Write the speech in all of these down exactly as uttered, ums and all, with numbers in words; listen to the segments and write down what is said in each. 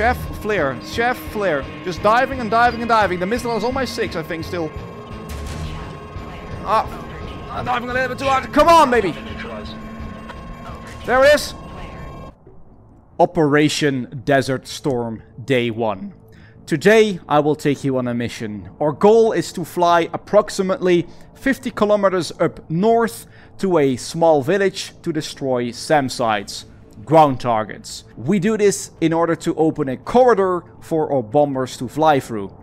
Chef Flare. Chef Flare. Just diving and diving and diving. The missile is on my six, I think, still. Ah. I'm diving a little bit too hard. Come on, baby. There it is. Operation Desert Storm, day one. Today, I will take you on a mission. Our goal is to fly approximately fifty kilometers up north to a small village to destroy SAM sites, ground targets. We do this in order to open a corridor for our bombers to fly through.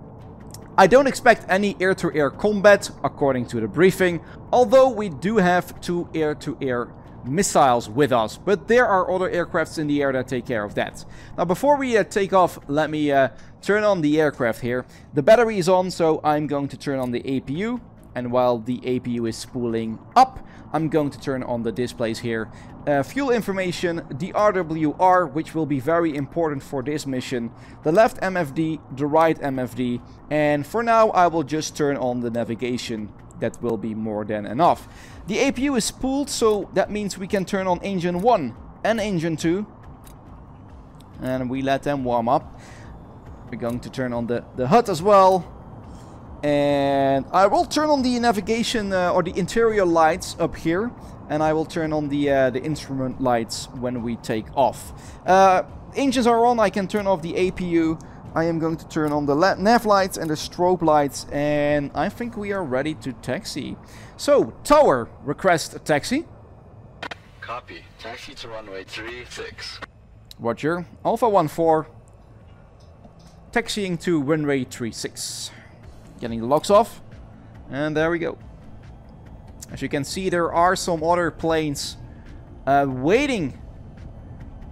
I don't expect any air-to-air combat, according to the briefing, although we do have two air-to-air missiles with us, but there are other aircrafts in the air that take care of that. Now, before we uh, take off, let me uh, turn on the aircraft here. The battery is on, so I'm going to turn on the A P U, and while the A P U is spooling up, I'm going to turn on the displays here. Uh, fuel information, the R W R, which will be very important for this mission, the left M F D, the right M F D, and for now I will just turn on the navigation. That will be more than enough. The A P U is spooled, so that means we can turn on engine one and engine two. And we let them warm up. We're going to turn on the, the H U D as well. And I will turn on the navigation uh, or the interior lights up here. And I will turn on the, uh, the instrument lights when we take off. Uh, engines are on, I can turn off the A P U. I am going to turn on the nav lights and the strobe lights, and I think we are ready to taxi. So, tower, request a taxi. Copy. Taxi to runway three six. Roger. Alpha one four. Taxiing to runway three six. Getting the locks off. And there we go. As you can see, there are some other planes uh, waiting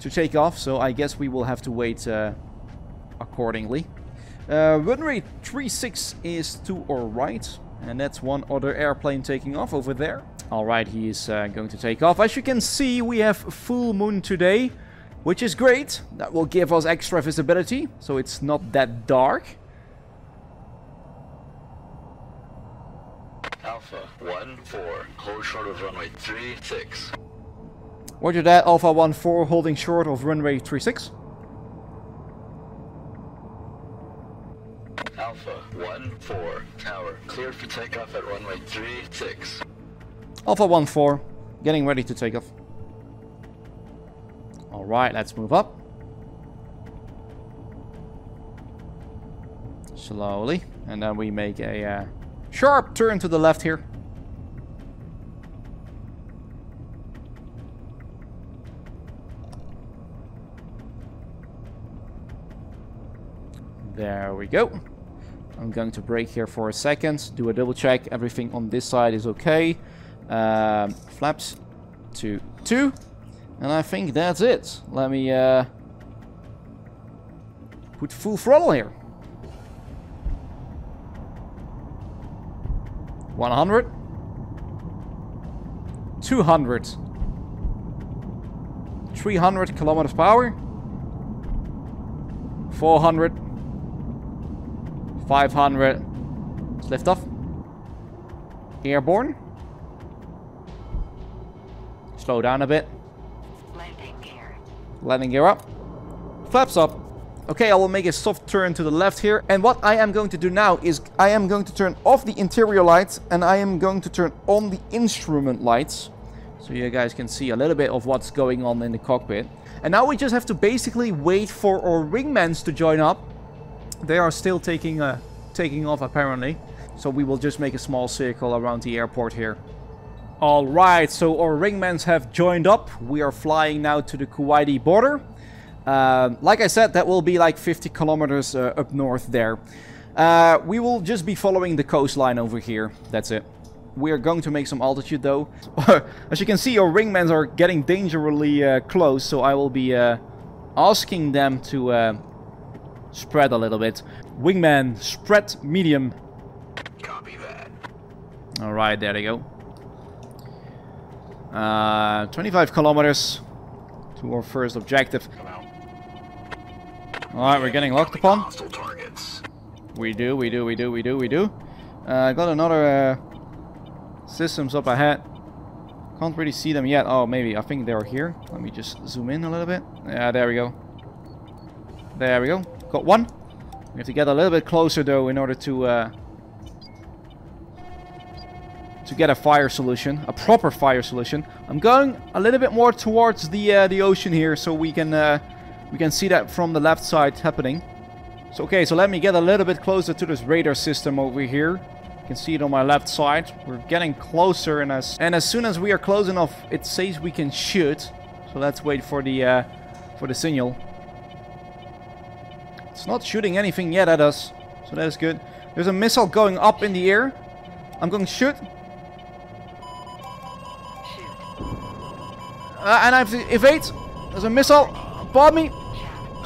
to take off, so I guess we will have to wait... Uh, accordingly. Uh, runway three six is to our right, and that's one other airplane taking off over there. Alright, he is uh, going to take off. As you can see, we have full moon today, which is great. That will give us extra visibility, so it's not that dark. Alpha one four, hold short of runway three six. Roger that, Alpha one four, holding short of runway three six. Alpha one four, tower, clear for takeoff at runway three six. Alpha one four, getting ready to take off. Alright, let's move up. Slowly, and then we make a uh, sharp turn to the left here. There we go. I'm going to brake here for a second, do a double check, everything on this side is okay. Um, flaps to two, and I think that's it. Let me uh, put full throttle here. one hundred. two hundred. three hundred kilometers per hour. four hundred. five hundred. Let's lift off. Airborne. Slow down a bit. Landing gear. Landing gear up. Flaps up. Okay, I will make a soft turn to the left here. And what I am going to do now is I am going to turn off the interior lights and I am going to turn on the instrument lights. So you guys can see a little bit of what's going on in the cockpit. And now we just have to basically wait for our wingmans to join up. They are still taking uh, taking off, apparently. So we will just make a small circle around the airport here. Alright, so our wingmans have joined up. We are flying now to the Kuwaiti border. Uh, like I said, that will be like fifty kilometers uh, up north there. Uh, we will just be following the coastline over here. That's it. We are going to make some altitude, though. As you can see, our wingmans are getting dangerously uh, close. So I will be uh, asking them to... Uh, spread a little bit. Wingman, spread medium. Copy that. Alright, there they go. Uh, twenty-five kilometers to our first objective. Alright, we're getting locked upon. We do, we do, we do, we do, we do. I uh, got another uh, systems up ahead. Can't really see them yet. Oh, maybe. I think they're here. Let me just zoom in a little bit. Yeah, there we go. There we go. Got one. We have to get a little bit closer, though, in order to uh, to get a fire solution, a proper fire solution. I'm going a little bit more towards the uh, the ocean here, so we can uh, we can see that from the left side happening. So okay, so let me get a little bit closer to this radar system over here. You can see it on my left side. We're getting closer, and as and as soon as we are close enough, it says we can shoot. So let's wait for the uh, for the signal. It's not shooting anything yet at us, so that is good. There's a missile going up in the air. I'm going to shoot. Uh, and I have to evade. There's a missile above me.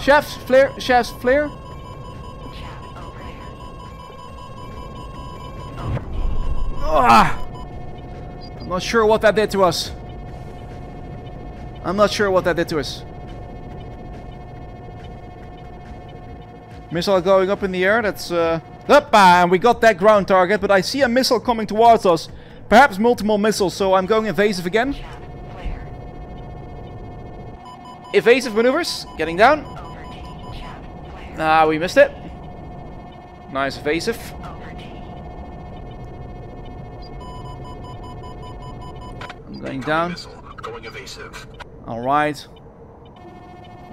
Chef's flare. Chef's flare. Ugh. I'm not sure what that did to us. I'm not sure what that did to us. Missile going up in the air. That's uh. Up, and we got that ground target. But I see a missile coming towards us. Perhaps multiple missiles. So I'm going evasive again. Evasive maneuvers, getting down. Ah, we missed it. Nice evasive. I'm going down. Alright.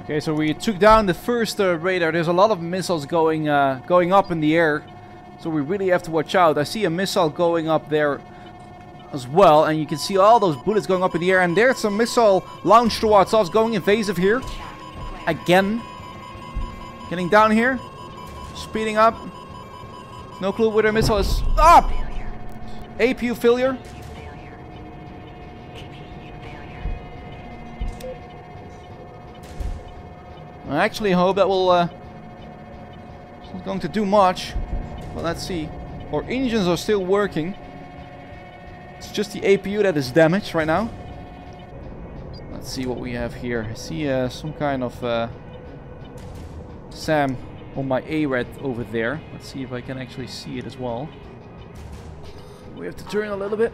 Okay, so we took down the first uh, radar. There's a lot of missiles going, uh, going up in the air. So we really have to watch out. I see a missile going up there as well, and you can see all those bullets going up in the air, and there's a missile launched towards us, going invasive here again, getting down here, speeding up. No clue where the missile is. Up ah! A P U failure. I actually hope that will uh, it's not going to do much, but let's see. Our engines are still working. It's just the A P U that is damaged right now. Let's see what we have here. I see uh, some kind of uh, SAM on my A R E D over there. Let's see if I can actually see it as well. We have to turn a little bit.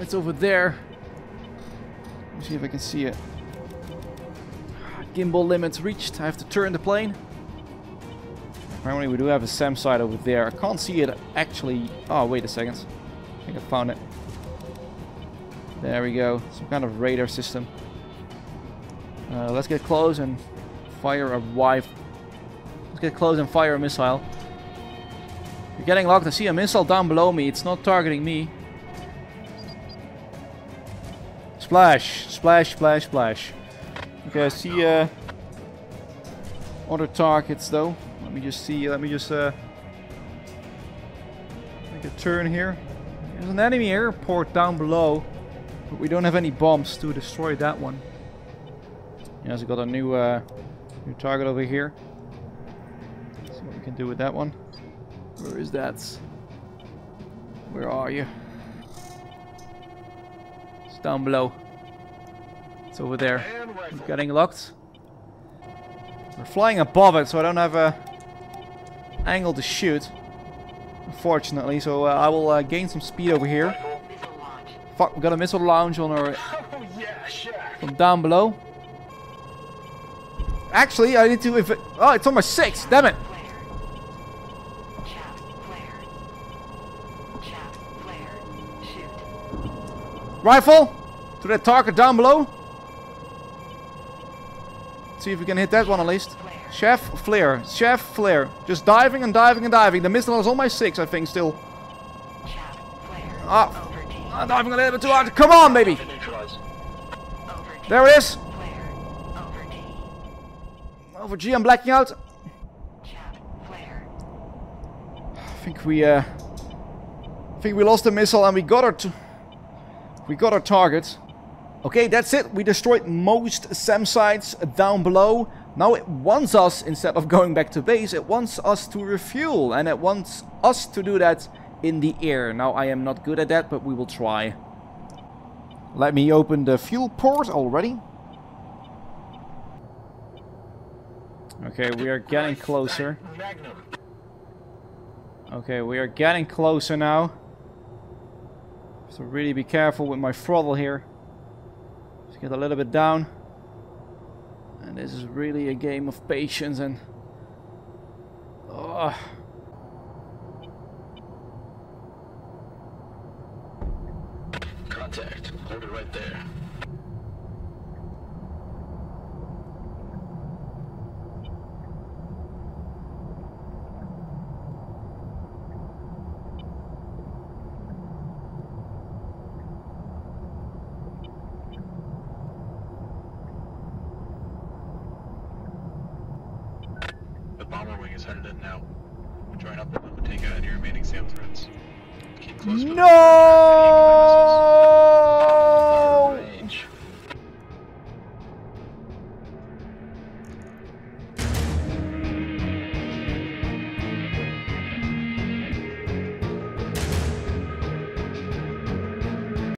It's over there. Let's see if I can see it. Gimbal limits reached. I have to turn the plane. Apparently we do have a SAM site over there. I can't see it actually. Oh, wait a second. I think I found it. There we go. Some kind of radar system. Uh, let's get close and fire a rifle. Let's get close and fire a missile. You're getting locked. I see a missile down below me. It's not targeting me. Splash, splash, splash, splash. Okay, I see uh, other targets though. Let me just see. Let me just uh, make a turn here. There's an enemy airport down below. But we don't have any bombs to destroy that one. Yes, we got a new uh, new target over here. Let's see what we can do with that one. Where is that? Where are you? It's down below. It's over there. I'm getting locked. We're flying above it, so I don't have a angle to shoot, unfortunately. So uh, I will uh, gain some speed over here. Fuck, we got a missile launch on our oh, yeah, sure. From down below. Actually, I need to. If it, oh, it's on my six. Damn it! Rifle to that target down below. Let's see if we can hit that one at least. Chef flare, chef flare. Just diving and diving and diving. The missile is on my six, I think, still. Ah. I'm diving a little bit too hard. Come on, baby! There it is! Over G, I'm blacking out. I think we, uh... I think we lost the missile and we got our... T we got our target. Okay, that's it. We destroyed most SAM sites down below. Now it wants us, instead of going back to base, it wants us to refuel. And it wants us to do that in the air. Now I am not good at that, but we will try. Let me open the fuel port already. Okay, we are getting closer. Okay, we are getting closer now. So really be careful with my throttle here. Just get a little bit down. And this is really a game of patience and Oh. Contact. Hold it right there. No!